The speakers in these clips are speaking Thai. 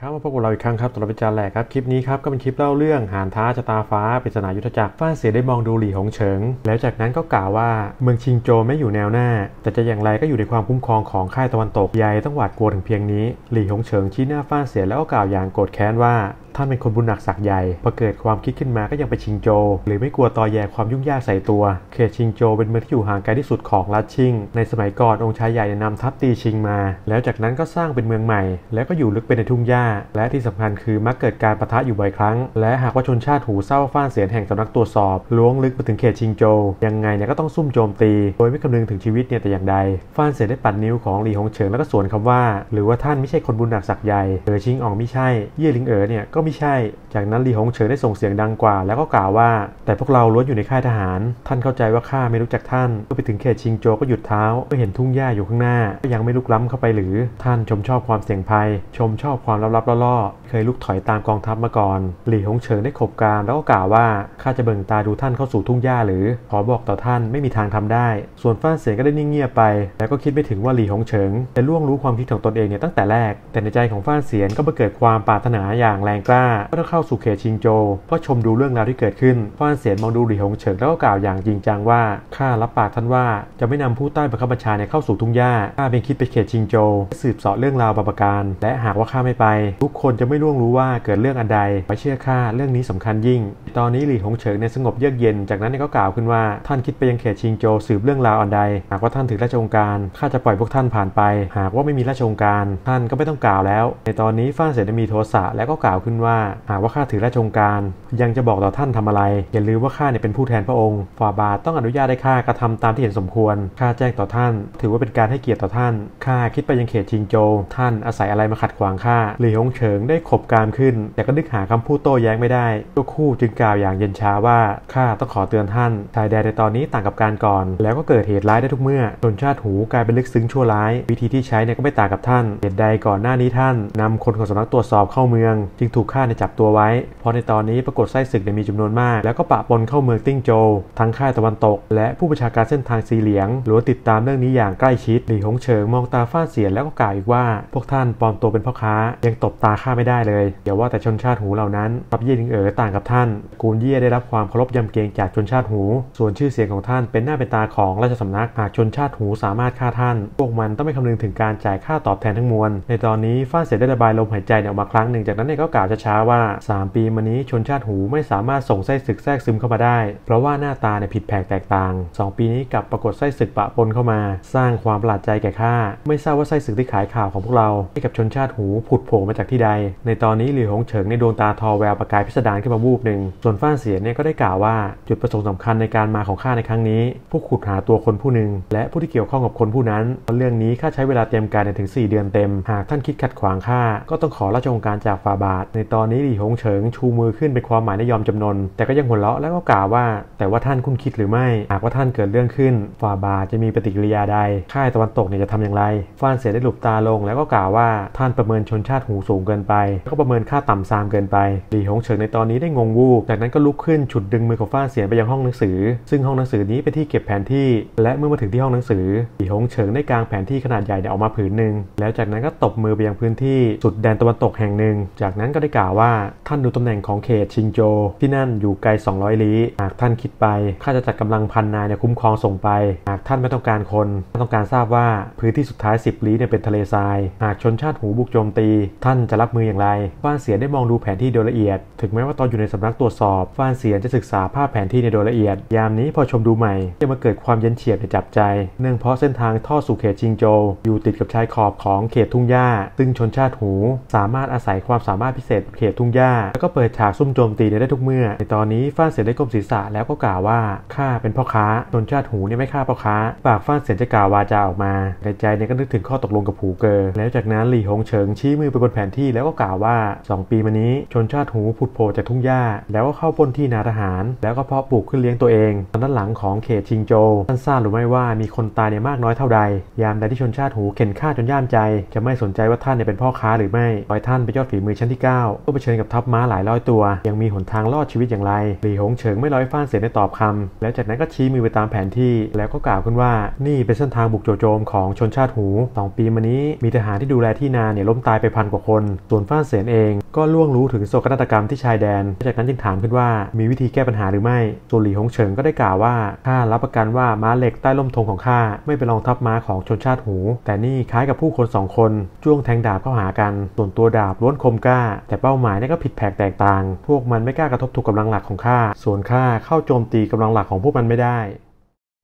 ครับมาพบกับเราอีกครั้งครับตัววิจารณ์แหลกครับคลิปนี้ครับก็เป็นคลิปเล่าเรื่องหานท้าชะตาฟ้าปริศนายุทธจักรฟ้าเสียได้มองดูหลี่หงเฉิงแล้วจากนั้นก็กล่าวว่าเมืองชิงโจวไม่อยู่แนวหน้าแต่จะอย่างไรก็อยู่ในความคุ้มครองของค่ายตะวันตกใหญ่ต้องหวาดกลัวถึงเพียงนี้หลี่หงเฉิงชี้หน้าฟ้าเสียแล้วก็กล่าวอย่างโกรธแค้นว่าท่านเป็นคนบุญหนักศักใหญ่พอเกิดความคิดขึ้นมาก็ยังไปชิงโจวหรือไม่กลัวตอแยความยุ่งยากใส่ตัวเขตชิงโจวเป็นเมืองที่อยู่ห่างไกลที่สุดของรัฐชิงในสมัยก่อนองค์ชายใหญ่นำทัพตีชิงมาแล้วจากนั้นก็สร้างเป็นเมืองใหม่แล้วก็อยู่ลึกไปในทุ่งหญ้าและที่สำคัญคือมักเกิดการปะทะอยู่บ่อยครั้งและหากว่าชนชาติหูเศร้าฟ้าเสียนแห่งสำนักตรวจสอบล้วงลึกไปถึงเขตชิงโจวยังไงเนี่ยก็ต้องซุ่มโจมตีโดยไม่คำนึงถึงชีวิตเนี่ยแต่อย่างใดฟ้าเสียนได้ปัดนิ้วของหลี่หงเฉิงแล้วก็สวนคำว่าหรือว่าท่านไม่ใช่คนบุญหนักศักใหญ่เอ๋อชิงอ๋องไม่ใช่เย่หลิงเอ๋อเนี่ยก็ไม่ใช่จากนั้นหลี่หงเฉิงได้ส่งเสียงดังกว่าแล้วก็กล่าวว่าแต่พวกเราล้วนอยู่ในค่ายทหารท่านเข้าใจว่าข้าไม่รู้จักท่านเมื่อไปถึงเขตชิงโจวก็หยุดเท้าเมื่อเห็นทุ่งหญ้าอยู่ข้างหน้าก็ยังไม่ลุกล้ำเข้าไปหรือท่านชมชอบความเสี่ยงภัยชมชอบความลับๆล่อๆเคยลุกถอยตามกองทัพมาก่อนหลี่หงเฉิงได้ขบการแล้วก็กล่าวว่าข้าจะเบิ่งตาดูท่านเข้าสู่ทุ่งหญ้าหรือขอบอกต่อท่านไม่มีทางทำได้ส่วนฟ้าเสียนก็ได้นิ่งเงียบไปแล้วก็คิดไม่ถึงว่าหลี่หงเฉิงจะล่วงรู้ความคิดของตนเองเนี่ยตั้งแต่แรกแต่ในใจของฟ้าเสียนก็เกิดความปรารถนาอย่างแรงกล้าก็ต้องเข้าสู่เขตชิงโจวก็ชมดูเรื่องราวที่เกิดขึ้นฟ้าเสียนมองดูหลี่หงเฉิงแล้วก็กล่าวอย่างจริงจังว่าข้ารับปากท่านว่าจะไม่นำผู้ใต้บังคับบัญชาเข้าสู่ทุ่งหญ้าข้าเป็นคิดไปเขตชิงโจวสืบเสาะเรื่องราวบางประการและหากว่าข้าไม่ไปทุกคนจะไม่ล่วงรู้ว่าเกิดเรื่องอันใดไปเชื่อข้าเรื่องนี้สำคัญยิ่งตอนนี้หลี่หงเฉิงในสงบเยือกเย็นจากนั้นก็กล่าวขึ้นว่าท่านคิดไปยังเขตชิงโจวสืบเรื่องราวอันใดหากว่าท่านถึงราชองค์การข้าจะปล่อยพวกท่านผ่านไปหากว่าไม่มีราชองค์การท่านก็ไม่ต้องกล่าวแล้วในตอนนี้ฟ้าเสียนมีโทสะและก็กล่าวขึ้นว่าหากว่าข้าถือราชองค์การยังจะบอกต่อท่านทำอะไรอย่าลืมว่าข้าเนี่ยเป็นผู้แทนพระองค์ฝ่าบาทต้องอนุญาตให้ข้ากระทำตามที่เห็นสมควรข้าแจ้งต่อท่านถือว่าเป็นการให้เกียรติต่อท่านข้าคิดไปยังเขตชิงโจวท่านอาศัยอะไรมาขัดขวางข้าหลี่หงเฉิงได้ขบการขึ้นแต่ก็นึกหาคำพูดโต้แย้งไม่ได้ก็คู่จึงกล่าวอย่างเย็นชาว่าข้าต้องขอเตือนท่านชายแดนในตอนนี้ต่างกับการก่อนแล้วก็เกิดเหตุร้ายได้ทุกเมื่อชนชาติหูกลายเป็นลึกซึ้งชั่วร้ายวิธีที่ใช้เนี่ยก็ไม่ต่างกับท่านเหตุใดก่อนหน้านี้ท่านนำคนของสำนักตรวจสอบเข้าเมืองจึงถูกข้าในจับตัวไว้เพราะในตอนนี้ปรากฏไส้ศึกมีจำนวนมากแล้วก็ปะปนเข้าเมืองติ้งโจวทั้งค่ายตะวันตกและผู้ประชาการเส้นทางสีเหลียงล้วนติดตามเรื่องนี้อย่างใกล้ชิดหลี่หงเฉิงมองตาฟ้าเสียนแล้วก็กล่าวอีกว่าพวกท่านปลอมตัวเป็นพ่อค้ายังตบตาข้าไม่ได้เลยอย่าว่าแต่ชนชาติหูเหล่านั้นกับเย่หลิงเอ๋อต่างกับท่านกูลเย่ได้รับความเคารพยำเกรงจากชนชาติหูส่วนชื่อเสียงของท่านเป็นหน้าเป็นตาของราชสำนักหากชนชาติหูสามารถฆ่าท่านพวกมันต้องไม่คำนึงถึงการจ่ายค่าตอบแทนทั้งมวลในตอนนี้ฟ้าเสียนได้ระบายลมหายใจออกมาครั้งหนึ่งจากนั้นก็กล่าวช้าๆว่า3ปีมานี้ชนชาติหูไม่สามารถส่งไส้ศึกแทรกซึมเข้ามาได้เพราะว่าหน้าตาในผิดแผกแตกต่าง2ปีนี้กลับปรากฏไส้ศึกปะปนเข้ามาสร้างความประหลาดใจแก่ข้าไม่ทราบว่าไส้ศึกที่ขายข่าวของพวกเราให้กับชนชาติหูผุดโผล่มาจากที่ใดในตอนนี้หลี่หงเฉิงในดวงตาทอแววประกายพิสดารขึ้นมาวูบหนึ่งส่วนฟ้าเสียนก็ได้กล่าวว่าจุดประสงค์สำคัญในการมาของข้าในครั้งนี้ผู้ขุดหาตัวคนผู้หนึ่งและผู้ที่เกี่ยวข้องกับคนผู้นั้นเรื่องนี้ข้าใช้เวลาเตรียมการถึง4 เดือนเต็มหากท่านคิดขัดขวางข้าก็ต้องขอราชองค์การจากฝ่าบาทในตอนนี้หลี่หงเฉิงชูมือขึ้นเป็นความหมายในยอมจำนนแต่ก็ยังหัวเราะแล้วก็กล่าวว่าแต่ว่าท่านคุ้นคิดหรือไม่หากว่าท่านเกิดเรื่องขึ้นฝ่าบาทจะมีปฏิกิริยาใดค่ายตะวันตกจะทำอย่างไรฟ้าเสียนได้หลบตาลงแล้วก็กล่าวว่าท่านประเมินชนชาติหูสูงเกินไปแล้วก็ประเมินค่าต่ำซามเกินไปหลี่หงเฉิงในตอนนี้ได้งงวูบจากนั้นก็ลุกขึ้นฉุดดึงมือของฟ้าเสียนไปยังห้องหนังสือซึ่งห้องหนังสือนี้เป็นที่เก็บแผนที่และเมื่อมาถึงที่ห้องหนังสือหลี่หงเฉิงได้กางแผนที่ขนาดใหญ่ออกมาผืนหนึ่งแล้วจากนั้นก็ตบมือไปยังพื้นที่สุดแดนตะวันตกแห่งหนึ่งจากนั้นก็ได้กล่าวว่าท่านดูตำแหน่งของเขตชิงโจวที่นั่นอยู่ไกล200ลี้หากท่านคิดไปข้าจะจัดกำลัง1,000 นายคุ้มครองส่งไปหากท่านไม่ต้องการคนต้องการทราบว่าพื้นที่สุดท้าย10 ลี้เป็นทะเลทรายหากชนชาติหูบุกโจมตีท่านจะรับมืออย่างไรฟ้าเสียนได้มองดูแผนที่โดยละเอียดถึงแม้ว่าตอนอยู่ในสำนักตรวจสอบฟ้าเสียนจะศึกษาภาพแผนที่ในโดยละเอียดยามนี้พอชมดูใหม่จะมาเกิดความเย็นเฉียบในจับใจเนื่องเพราะเส้นทางท่อสู่เขตชิงโจวอยู่ติดกับชายขอบของเขตทุ่งหญ้าซึ่งชนชาติหูสามารถอาศัยความสามารถพิเศษเขตทุ่งหญ้าแล้วก็เปิดฉากซุ่มโจมตีได้ทุกเมื่อในตอนนี้ฟ้าเสียนได้ก้มศีรษะแล้วก็กล่าวว่าข้าเป็นพ่อค้าชนชาติหูไม่ฆ่าพ่อค้าปากฟ้าเสียนจะกล่าววาจาออกมาในใจก็นึกถึงข้อตกลงกับหูเกอแล้วจากนั้นหลี่หงเฉิงชี้มือไปบนแผนที่แล้วก็กล่าวว่า2ปีมานี้ชนชาติหูผุดโผล่จากทุ่งหญ้าแล้วก็เข้าป้นที่นาทหารแล้วก็เพาะปลูกขึ้นเลี้ยงตัวเองตอนด้านหลังของเขตชิงโจวท่านทราบหรือไม่ว่ามีคนตายมากน้อยเท่าใดยามใดที่ชนชาติหูเข็นฆ่าจนย่ามใจจะไม่สนใจว่าท่านเป็นพ่อค้าหรือไม่ปล่อยท่านไปยอดฝีมือชั้นที่ 9 ก็เผชิญกับทัพม้าหลายร้อยตัวยังมีหนทางรอดชีวิตอย่างไรหลี่หงเฉิงไม่ร้อยฟ้านเสียในตอบคำแล้วจากนั้นก็ชี้มือไปตามแผนที่แล้วก็กล่าวขึ้นว่านี่เป็นเส้นทางบุกโจโจมของชนชาติหู2 ปีมานี้มีทหารที่ดูแลที่นาเนี่ยล้มตายไป1,000 กว่าคนส่วนฟ้านเสียเองก็ล่วงรู้ถึงโศกนาฏกรรมที่ชายแดนจากนั้นจึงถามขึ้นว่ามีวิธีแก้ปัญหาหรือไม่ส่วนหลี่หงเฉิงก็ได้กล่าวว่าข้ารับประกันว่าม้าเหล็กใต้ล่มธงของข้าไม่เป็นรองทัพม้าของชนชาติหูแต่นี่คล้ายกับผู้คน2 คนจ้วงแทงดาบเข้าหากันส่วนตัวดาบล้วนคมกล้าแต่เป้าหมายนี่ก็ผิดแผกแตกต่างพวกมันไม่กล้ากระทบถูกกำลังหลักของข้าส่วนข้าเข้าโจมตีกำลังหลักของพวกมันไม่ได้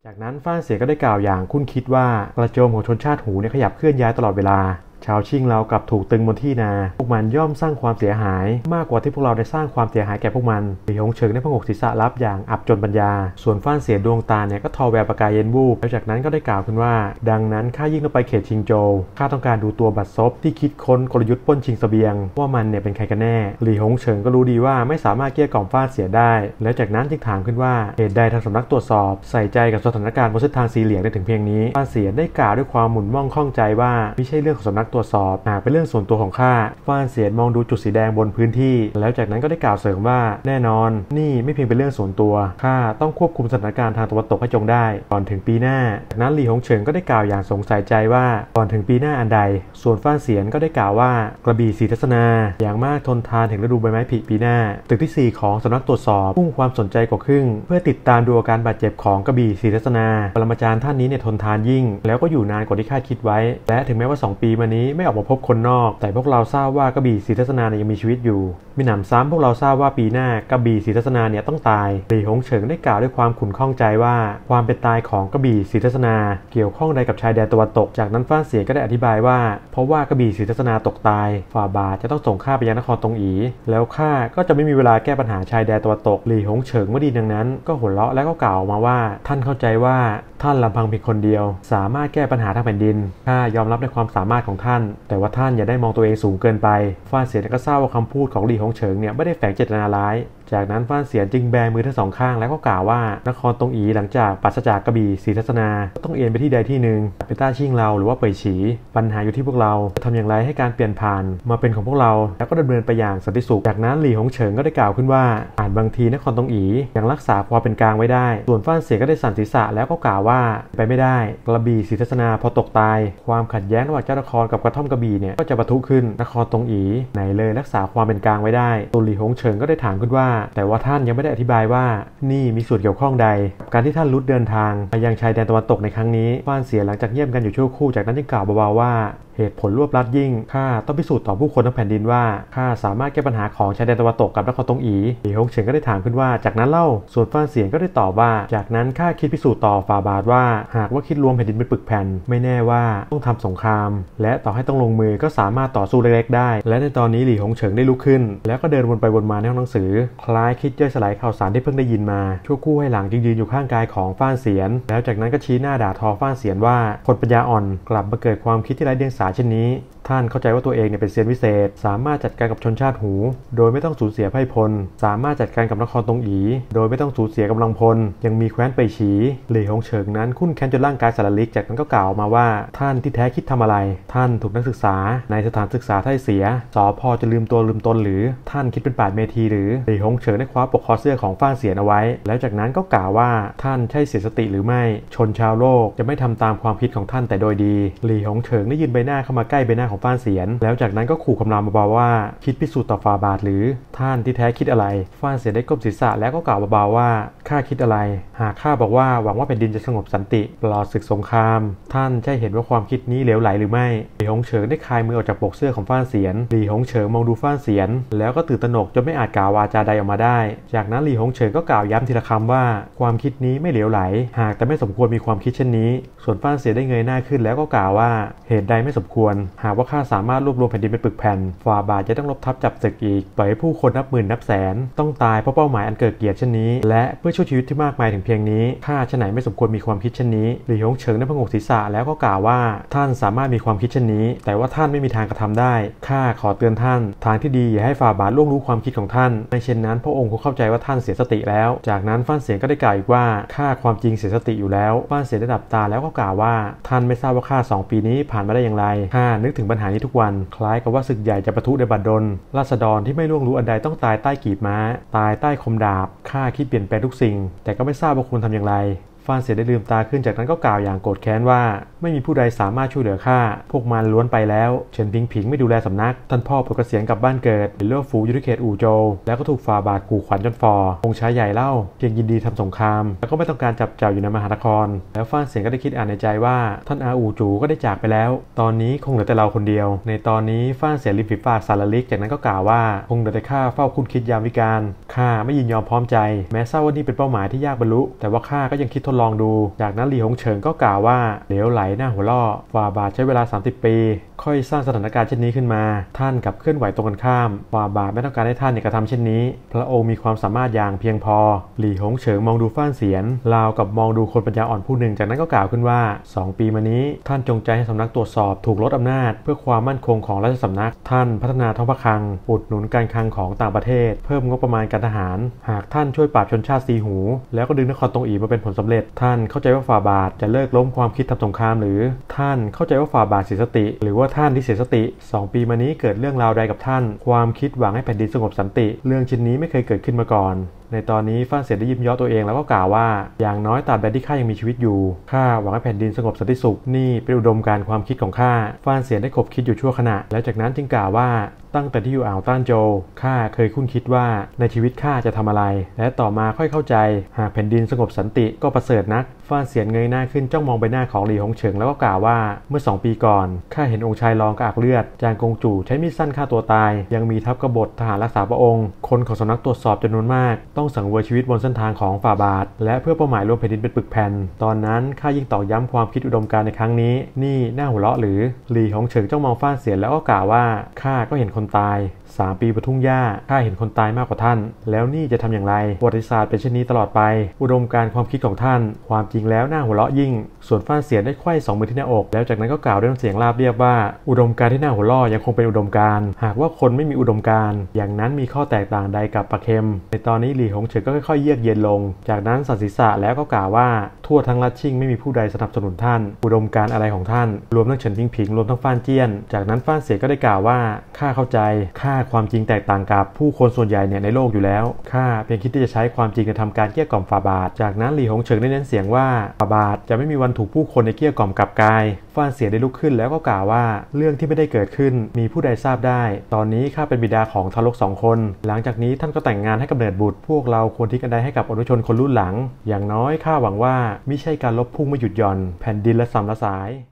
จากนั้นฟ้านเสียก็ได้กล่าวอย่างคุ้นคิดว่ากระโจมของชนชาติหูเนี่ยขยับเคลื่อนย้ายตลอดเวลาชาวชิงเรากลับถูกตึงบนที่นาพวกมันย่อมสร้างความเสียหายมากกว่าที่พวกเราได้สร้างความเสียหายแก่พวกมันหลี่หงเฉิงได้พงกศีรษะรับอย่างอับจนปัญญาส่วนฟ้านเสียดวงตาเนี่ยก็ทอแววประกายเย็นวูบแล้วจากนั้นก็ได้กล่าวขึ้นว่าดังนั้นข้ายิ่งต้องไปเขตชิงโจวข้าต้องการดูตัวบัดซบที่คิดค้นกลยุทธ์ปล้นชิงเสบียงว่ามันเนี่ยเป็นใครกันแน่หลี่หงเฉิงก็รู้ดีว่าไม่สามารถเกลี้ยกล่อมฟ้านเสียได้แล้วจากนั้นจึงถามขึ้นว่าเหตุใดทางสำนักตรวจสอบใส่ใจกับสถานการณ์บนเส้นทางสีเหลืองได้ถึงเพียงนี้ฟ้านเสียได้กล่าวด้วยความหมุนม่องข้องใจว่าไม่ใช่เรื่องของสำนักตรวจสอบหากเป็นเรื่องส่วนตัวของข้าฟ้านเสียนมองดูจุดสีแดงบนพื้นที่แล้วจากนั้นก็ได้กล่าวเสริมว่าแน่นอนนี่ไม่เพียงเป็นเรื่องส่วนตัวข้าต้องควบคุมสถานการณ์ทางตะวันตกให้จงได้ก่อนถึงปีหน้าจากนั้นหลี่หงเฉิงก็ได้กล่าวอย่างสงสัยใจว่าก่อนถึงปีหน้าอันใดส่วนฟ้านเสียนก็ได้กล่าวว่ากระบี่ศรีทัศนาอย่างมากทนทานถึงฤดูใบไม้ผลิปีหน้าตึกที่4ของสำนักตรวจสอบพุ่งความสนใจกว่าครึ่งเพื่อติดตามดูอาการบาดเจ็บของกระบี่ศรีทัศนาปรมาจารย์ท่านนี้เนี่ยทนทานยิ่งแล้วก็อยู่นานกว่าที่คาดคิดไว้และถึงแม้ว่า2 ปีมานี้ไม่ออกมาพบคนนอกแต่พวกเราทราบว่ากระบี่ศรีทัศนายังมีชีวิตอยู่มิหนำซ้ำพวกเราทราบว่าปีหน้ากระบี่ศรีทัศนาเนี่ยต้องตายหลี่หงเฉิงได้กล่าวด้วยความขุ่นข้องใจว่าความเป็นตายของกระบี่ศรีทัศนาเกี่ยวข้องใดกับชายแดนตะวันตกจากนั้นฟ้านเสียก็ได้อธิบายว่าเพราะว่ากระบี่ศรีทัศนาตกตายฝ่าบาทจะต้องส่งข้าไปยังนครตงอีแล้วข้าก็จะไม่มีเวลาแก้ปัญหาชายแดนตะวันตกหลี่หงเฉิงเมื่อดีดังนั้นก็หัวเราะและก็กล่าวมาว่าท่านเข้าใจว่าท่านลำพังเพียงคนเดียวสามารถแก้ปัญหาทั้งแผ่นดินข้ายอมรับในความสามารถของท่านแต่ว่าท่านอย่าได้มองตัวเองสูงเกินไปฟ้านเสียนก็ทราบว่าคำพูดของหลี่หงเฉิงเนี่ยไม่ได้แฝงเจตนาร้ายจากนั้นฟ้านเสียนจึงแบมือทั้ง2 ข้างแล้วก็กล่าวว่านครตงอีหลังจากปราศจากกระบี่ศรีทัศนาต้องเอียนไปที่ใดที่หนึ่งเป็นต้าชิงเราหรือว่าเป่ยฉีปัญหาอยู่ที่พวกเราจะทำอย่างไรให้การเปลี่ยนผ่านมาเป็นของพวกเราแล้วก็ดำเนินไปอย่างสันติสุขจากนั้นหลี่หงเฉิงก็ได้กล่าวขึ้นว่าอาจบางทีนครตงอียังรักษาความเป็นกลางไว้ได้ส่วนฟ้านเสียนก็ได้สั่นศีรษะแล้วก็กล่าวว่าไปไม่ได้กระบี่ศรีทัศนาพอตกตายความขัดแย้งระหว่างเจ้านครกับกระท่อมกระบี่เนี่ยก็จะปะทุขึ้นนครตงอีไหนเลยรักษาความเป็นกลางไว้ได้ตุลีหงเฉิงก็ได้ถามขึ้นว่าแต่ว่าท่านยังไม่ได้อธิบายว่านี่มีส่วนเกี่ยวข้องใดกับการที่ท่านรุดเดินทางไปยังชายแดนตะวันตกในครั้งนี้ฟ้านเสียหลังจากเยี่ยมกันอยู่ชั่วครู่จากนั้นจึงกล่าวเบาๆว่าเหตุผลรวบรัดยิ่งข้าต้องพิสูจน์ต่อผู้คนทั้งแผ่นดินว่าข้าสามารถแก้ปัญหาของชายแดนตะวันตกกับนครตงอีหลี่หงเฉิงก็ได้ถามขึ้นว่าจากนั้นเล่าส่วนฟ้านเสียก็ได้ตอบว่าจากนั้นข้าคิดพิสูจน์ต่อฝ่าบาทว่าหากว่าคิดรวมแผ่นดินเป็นปึกแผ่นไม่แน่ว่าต้องทำสงครามและต่อให้ต้องลงมือก็สามารถต่อสู้เล็กๆได้และในตอนนี้หลี่หงเฉิงได้ลุกขึ้นแล้วก็เดินวนไปวนมาในห้องหนังสือคล้ายคิดย่อยสลายข่าวสารที่เพิ่งได้ยินมาชั่วครู่ให้หลังจึงยืนอยู่ข้างกายของฟ้านเสียนแล้วจากนั้นก็ชี้หน้าด่าทอฟ้านเสียนว่าคนปัญญาอ่อนกลับมาเกิดความคิดที่ไร้เดียงสาเช่นนี้ท่านเข้าใจว่าตัวเองเนี่ยเป็นเซียนวิเศษสามารถจัดการกับชนชาติหูโดยไม่ต้องสูญเสียไพพลสามารถจัดการกับนครตงอีโดยไม่ต้องสูญเสียกำลังพลยังมีแคว้นไปฉีหลี่หงเฉิงนั้นคุ้นแค้นจนร่างกายสารลิกจากนั้นก็กล่าวมาว่าท่านที่แท้คิดทำอะไรท่านถูกนักศึกษาในสถานศึกษาไถ่เสียสอพอจะลืมตัวลืมตนหรือท่านคิดเป็นป่าเมธีหรือหลี่หงเฉิงได้คว้าปกคอเสื้อของฟ้านเสียนเอาไว้แล้วจากนั้นก็กล่าวว่าท่านใช่เสียสติหรือไม่ชนชาวโลกจะไม่ทำตามความคิดของท่านแต่โดยดีหลี่หงเฉิงได้ยืนใบหน้าเข้ามาใกล้ใบหน้าของฟ้านเสียนแล้วจากนั้นก็ขู่คำรามเบาๆว่าคิดพิสูจน์ต่อฝ่าบาทหรือท่านที่แท้คิดอะไรฟ้านเสียนได้ก้มศีรษะแล้วก็กล่าวเบาๆว่าข้าคิดอะไรหากข้าบอกว่าหวังว่าแผ่นดินจะสงบสันติปลอดศึกสงครามท่านใช่เห็นว่าความคิดนี้เหลวไหลหรือไม่หลี่หงเฉิงได้คลายมือออกจากปกเสื้อของฟ้านเสียนหลี่หงเฉิงมองดูฟ้านเสียนแล้วก็ตื่นตระหนกจนไม่อาจกล่าววาจาใดออกมาได้จากนั้นหลี่หงเฉิงก็กล่าวย้ำทีละคำว่าความคิดนี้ไม่เหลวไหลหากแต่ไม่สมควรมีความคิดเช่นนี้ส่วนฟ้านเสียนได้เงยหน้าขึ้นแล้วก็กล่าวว่าเหตุใดไม่สมควรหากว่าข้าสามารถรวบรวมแผ่นดินเป็นปึกแผ่นฝ่าบาทจะต้องลบทับจับศึกอีกปล่อยให้ผู้คนนับหมื่นนับแสนต้องตายเพราะเป้าหมายอันเกิดเกียรติเช่นนี้และเพื่อช่วยชีวิตที่มากมายถึงเพียงนี้ข้าฉะไหนไม่สมควรมีความคิดเช่นนี้หลี่หงเฉิงได้พงกศีรษะแล้วก็กล่าวว่าท่านสามารถมีความคิดเช่นนี้แต่ว่าท่านไม่มีทางกระทำได้ข้าขอเตือนท่านทางที่ดีอย่าให้ฝ่าบาทล่วงรู้ความคิดของท่านไม่เช่นนั้นพระองค์คงเข้าใจว่าท่านเสียสติแล้วจากนั้นฟ้านเสียนก็ได้กล่าวอีกว่าข้าความจริงเสียสติอยู่แล้วฟ้านเสียนได้ดับตาแล้วก็กล่าวว่าท่านไม่ทราบว่าข้า2 ปีนี้ผ่านมาได้อย่างไรข้านึกถึง ปัญหานี้ทุกวันคล้ายกับว่าศึกใหญ่จะปะทุในบัดดลราษฎรที่ไม่ล่วงรู้อันใดต้องตายใต้กีบม้าตายใต้คมดาบข้าคิดเปลี่ยนแปลงทุกสิ่งแต่ก็ไม่ทราบว่าคุณทำอย่างไรฟ้านเสียได้ลืมตาขึ้นจากนั้นก็กล่าวอย่างโกรธแค้นว่าไม่มีผู้ใดสามารถช่วยเหลือข้าพวกมันล้วนไปแล้วเฉินพิงผิงไม่ดูแลสำนักท่านพ่อปลดเกษียณกลับบ้านเกิดเป็นเล่าฝูอยู่ที่เขตอู่โจวแล้วก็ถูกฝ่าบาทขู่ขวัญจนฟอองค์ชายใหญ่เล่าเพียงยินดีทำสงครามแล้วก็ไม่ต้องการจับเจ้าอยู่ในมหานครแล้วฟ้านเสียงก็ได้คิดอ่านในใจว่าท่านอาอู่จูก็ได้จากไปแล้วตอนนี้คงเหลือแต่เราคนเดียวในตอนนี้ฟ้านเสียริมฝีปากสารลิกจากนั้นก็กล่าวว่าคงเหลือแต่ข้าเฝ้าคุณคิดยามวิการข้าไม่ยินยอมพร้อมใจแม้ทราบว่านี่เป็นเป้าหมายที่ยากบรรลุแต่ว่าข้าก็ยังคิดลองดูจากนั้นหลี่หงเฉิงก็กล่าวว่าเหลวไหลหน้าหัวล่อฝ่าบาทใช้เวลา30ปีค่อยสร้างสถานการณ์เช่นนี้ขึ้นมาท่านกับเคลื่อนไหวตรงกันข้ามฝ่าบาทไม่ต้องการให้ท่านกระทำเช่นนี้พระองค์มีความสามารถอย่างเพียงพอหลี่หงเฉิงมองดูฟ้านเสียนราวกับมองดูคนปัญญาอ่อนผู้หนึ่งจากนั้นก็กล่าวขึ้นว่า2ปีมานี้ท่านจงใจให้สำนักตรวจสอบถูกลดอำนาจเพื่อความมั่นคงของราชสำนักท่านพัฒนาท้องพระคลังอุดหนุนการคลังของต่างประเทศเพิ่มงบประมาณการทหารหากท่านช่วยปราบชนชาติซีหูแล้วก็ดึงนครตงอีมาเป็นผลสำเร็จท่านเข้าใจว่าฝ่าบาทจะเลิกล้มความคิดทำสงครามหรือท่านเข้าใจว่าฝ่าบาทเสียสติหรือว่าท่านที่เสียสติ2ปีมานี้เกิดเรื่องราวใดกับท่านความคิดหวังให้แผ่นดินสงบสันติเรื่องชิ้นนี้ไม่เคยเกิดขึ้นมาก่อนในตอนนี้ฟ้านเสียได้ยิ้มย่อตัวเองแล้วก็กล่าวว่าอย่างน้อยตราบใดที่ข้ายังมีชีวิตอยู่ข้าหวังให้แผ่นดินสงบสันติสุขนี่เป็นอุดมการณ์ความคิดของข้าฟ้านเสียได้คบคิดอยู่ชั่วขณะแล้วจากนั้นจึงกล่าวว่าตั้งแต่ที่อยู่อ่าวต้านโจวข้าเคยคุ้นคิดว่าในชีวิตข้าจะทำอะไรและต่อมาค่อยเข้าใจหากแผ่นดินสงบสันติก็ประเสริฐนักฟ้านเสียเงยหน้าขึ้นจ้องมองใบหน้าของหลี่หงเฉิงแล้วก็กล่าวว่าเมื่อ2ปีก่อนข้าเห็นองค์ชายรองกระอักเลือดจางกงจู่ใช้มีดสั้นฆ่าตัวตายยังมีทัพกบฏทหารรักษาพระองค์คนของสำนักตรวจสอบจำนวนมากต้องสังเวยชีวิตบนเส้นทางของฝ่าบาทและเพื่อเป้าหมายรวมแผ่นดินเป็นปึกแผ่นตอนนั้นข้ายิ่งตอกย้ำความคิดอุดมการณ์ในครั้งนี้นี่น่าหัวเราะหรือหลี่หงเฉิงจ้องมองฟ้านเสียแล้วก็กล่าวว่าข้าก็เห็นคนตาย3ปีบนทุ่งหญ้าข้าเห็นคนตายมากกว่าท่านแล้วนี่จะทำอย่างไรประวัติศาสตร์เป็นเช่นนี้ตลอดไปอุดมการณ์ความคิดของท่านความจริงแล้วน่าหัวเราะยิ่งส่วนฟ้านเสียได้ไขว้2มือที่หน้าอกแล้วจากนั้นก็กล่าวด้วยน้ำเสียงราบเรียบว่าอุดมการณ์ที่น่าหัวเราะยังคงเป็นอุดมการณ์หากว่าคนไม่มีอุดมการณ์อย่างนั้นมีข้อแตกต่างใดกับปลาเค็มในตอนนี้หลี่หงเฉิงก็ค่อยๆเยือกเย็นลงจากนั้นสั่นศีรษะแล้วก็กล่าวว่าทั่วทั้งรัชชิ่งไม่มีผู้ใดสนับสนุนท่านอุดมการณ์อะไรของท่านรวมทั้งเฉินพิงผิงรวมทั้งฟ้านเจี้ยนจากนั้นฟ้านเสียก็ได้กล่าวว่าข้าเข้าใจข้าความจริงแตกต่างกับผู้คนส่วนใหญ่ในโลกอยู่แล้วข้าเพียงคิดที่จะใช้ความจริงในทำการเกลี้ยกล่อมฝ่าบาทจากนั้นหลี่หงเฉิงได้เน้นเสียงว่าฝ่าบาทจะไม่มีวันถูกผู้คนในเกลี้ยกล่อมกลับกายฟ้านเสียได้ลุกขึ้นแล้วก็กล่าวว่าเรื่องที่ไม่ได้เกิดขึ้นมีผู้ใดทราบได้ตอนนี้ข้าเป็นบิดาของทารก2คนหลังจากนี้ท่านก็แต่งงานให้กำเนิดบุตรพวกเราควรทิ้งอันใดให้กับอนุชนคนรุ่นหลังอย่างน้อยข้าหวังว่ามิใช่การลบพุ่งไม่หยุดหย่อนแผ่นดินและสำละสา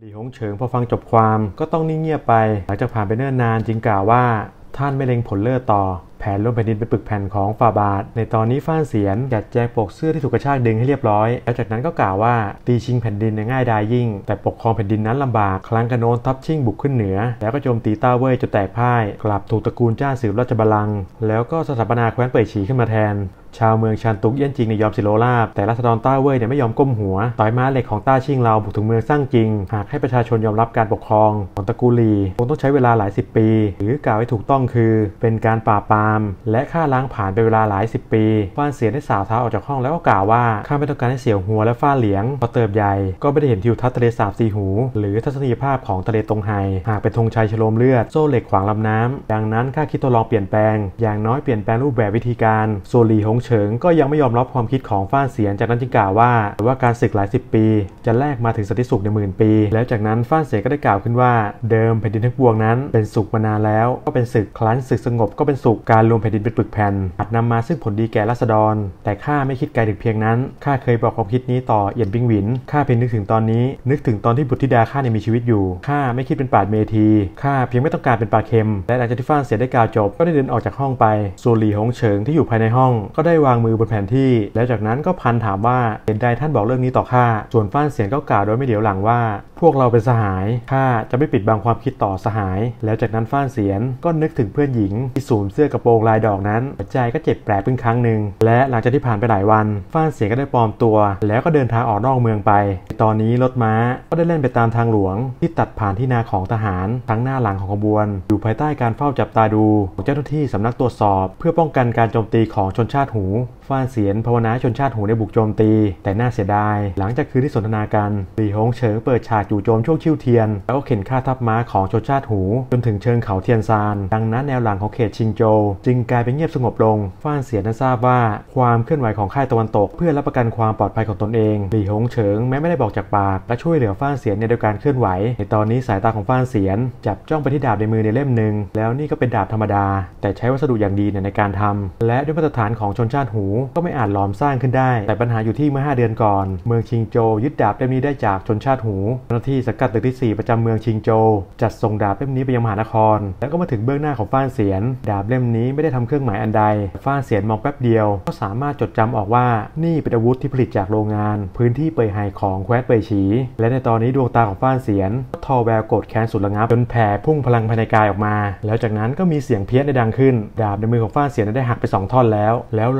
ยหลี่หงเฉิงพอฟังจบความก็ต้องนิ่งเงียบไปหลังจากผ่านไปเนิ่นนานจึงกล่าวว่าท่านไม่เล็งผลเลิศต่อแผนรวมแผ่นดินเป็นปึกแผ่นของฝ่าบาทในตอนนี้ฟ้านเสียนจัดแจงปกเสื้อที่ถูกกระชากดึงให้เรียบร้อยแล้วจากนั้นก็กล่าวว่าตีชิงแผ่นดินง่ายดายยิ่งแต่ปกครองแผ่นดินนั้นลำบากครั้งกระโนนทับชิ่งบุกขึ้นเหนือแล้วก็โจมตีต้าเว่ยจนแตกพ่ายกลับถูกตระกูลจ้าสืบราชบัลลังก์แล้วก็สถาปนาแคว้นเป่ยฉีขึ้นมาแทนชาวเมืองชันตุกเยี่ยนจริงในยอมสิโรราบแต่ราษฎรต้าเว่ยเนี่ยไม่ยอมก้มหัวต่อยม้าเหล็กของต้าชิ่งเราบุกถึงเมืองซั่งจิงหากให้ประชาชนยอมรับการปกครองของตระกูลหลี่คงต้องใช้เวลาหลาย10ปีหรือกล่าวให้ถูกต้องคือเป็นการปราบปรามและข้าล้างผ่านไปเวลาหลาย10ปีฟ้านเสียได้สาวเท้าออกจากห้องแล้วก็กล่าวว่าข้าไม่ต้องการให้เสี่ยวหัวและฟ้าเหลียงพอเติบใหญ่ก็ไม่ได้เห็นทิวทัศน์ทะเลสาบสีหูหรือทัศนียภาพของทะเลตงไฮหากเป็นธงชัยฉโลมเลือดโซ่เหล็กขวางลำน้ำดังนั้นข้าคิดทดลองเปลี่ยนแปลงอย่างน้อยเปลี่ยนแปลงรูปแบบวิธีการโซลีหงเฉิงก็ยังไม่ยอมรับความคิดของฟ้านเสียนจากนั้นจึงกล่าวว่าการศึกหลาย10ปีจะแลกมาถึงสันติสุขในหมื่นปีแล้วจากนั้นฟ้านเสียก็ได้กล่าวขึ้นว่าเดิมแผ่นดินทั้งปวงนั้นเป็นสุขมานานแล้วก็เป็นศึกครั้นศึกสงบก็เป็นสุขการรวมแผ่นดินเป็นปึกแผ่นอาจนำมาซึ่งผลดีแก่ราษฎรแต่ข้าไม่คิดไกลถึงเพียงนั้นข้าเคยบอกความคิดนี้ต่อเอียนปิงหวินข้าเพียงนึกถึงตอนนี้นึกถึงตอนที่บุตรธิดาข้ายังมีชีวิตอยู่ข้าไม่คิดเป็นปราชญ์เมธีข้าเพียงไม่ต้องการเป็นปลาเค็มและหลังจากที่ฟ้านเสียได้กล่าวจบก็ได้เดินออกจากห้องไปส่วนหลี่หงเฉิงที่อยู่ภายในห้องก็ได้วางมือบนแผนที่แล้วจากนั้นก็พันถามว่าเห็นใดท่านบอกเรื่องนี้ต่อข้าส่วนฟ้านเสียนก็กล่าวโดยไม่เดี๋ยวหลังว่าพวกเราเป็นสหายข้าจะไม่ปิดบังความคิดต่อสหายแล้วจากนั้นฟ้านเสียนก็นึกถึงเพื่อนหญิงที่สวมเสื้อกระโปรงลายดอกนั้นหัวใจก็เจ็บแปลกเป็นครั้งหนึ่งและหลังจากที่ผ่านไปหลายวันฟ้านเสียนก็ได้ปลอมตัวแล้วก็เดินทางออกนอกเมืองไปตอนนี้รถม้าก็ได้เล่นไปตามทางหลวงที่ตัดผ่านที่นาของทหารทั้งหน้าหลังของขบวนอยู่ภายใต้การเฝ้าจับตาดูของเจ้าหน้าที่สำนักตรวจสอบเพื่อป้องกันการโจมตีของชนชาติหู หูฟ่านเสียนภาวนาชนชาติหูในบุกโจมตีแต่น่าเสียดายหลังจากคืนที่สนทนากันหลี่ฮงเฉิงเปิดฉากจู่โจมช่วงชิ่วเทียนแล้วเข็นฆ่าทัพม้าของชนชาติหูจนถึงเชิงเขาเทียนซานดังนั้นแนวหลังของเขตชิงโจวจึงกลายเป็นเงียบสงบลงฟ่านเสียนทราบว่าความเคลื่อนไหวของค่ายตะวันตกเพื่อรับประกันความปลอดภัยของตนเองหลี่ฮงเฉิงแม้ไม่ได้บอกจากปากและช่วยเหลือฟ่านเสียนในการเคลื่อนไหวในตอนนี้สายตาของฟ่านเสียนจับจ้องไปที่ดาบในมือในเล่มหนึ่งแล้วนี่ก็เป็นดาบธรรมดาแต่ใช้วัสดุอย่างดีในการทำและด้วยมาตรฐานของชนชาติหูก็ไม่อาจหลอมสร้างขึ้นได้แต่ปัญหาอยู่ที่เมื่อ5เดือนก่อนเมืองชิงโจวยึดดาบเล่มนี้ได้จากชนชาติหูเจ้าหน้าที่สังกัดตึกที่4ประจำเมืองชิงโจวจัดส่งดาบเล่มนี้ไปยังมหานครแล้วก็มาถึงเบื้องหน้าของฟ่านเสียนดาบเล่มนี้ไม่ได้ทำเครื่องหมายอันใดฟ่านเสียนมองแป๊บเดียวก็สามารถจดจำออกว่านี่เป็นอาวุธที่ผลิตจากโรงงานพื้นที่เปยไฮของแคว้นเปยฉีและในตอนนี้ดวงตาของฟ่านเสียนก็ทอแววโกรธแค้นสุดระงับจนแผ่พุ่งพลังภายในกายออกมาแล้วจากนั้นก็มีเสียงเพี้ยนดังขึ้นดาบในมือของฟ่านเสียนได้หักไป2ท่อนแล้ว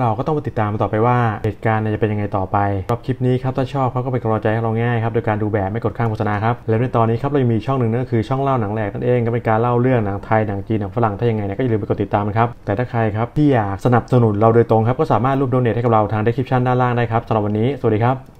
เราก็ต้องมาติดตามต่อไปว่าเหตุการณ์จะเป็นยังไงต่อไปสำหรับคลิปนี้ครับถ้าชอบเขาก็เป็นกำลังใจให้เราง่ายครับโดยการดูแบบไม่กดข้ามโฆษณาครับและในตอนนี้ครับเรายังมีช่องหนึ่งนั่นก็คือช่องเล่าหนังแหลกนั่นเองก็เป็นการเล่าเรื่องหนังไทยหนังจีนหนังฝรั่งถ้ายังไงก็อย่าลืมไปกดติดตามครับแต่ถ้าใครครับที่อยากสนับสนุนเราโดยตรงครับก็สามารถร่วมโดเนทให้กับเราทาง description ด้านล่างได้ครับสำหรับวันนี้สวัสดีครับ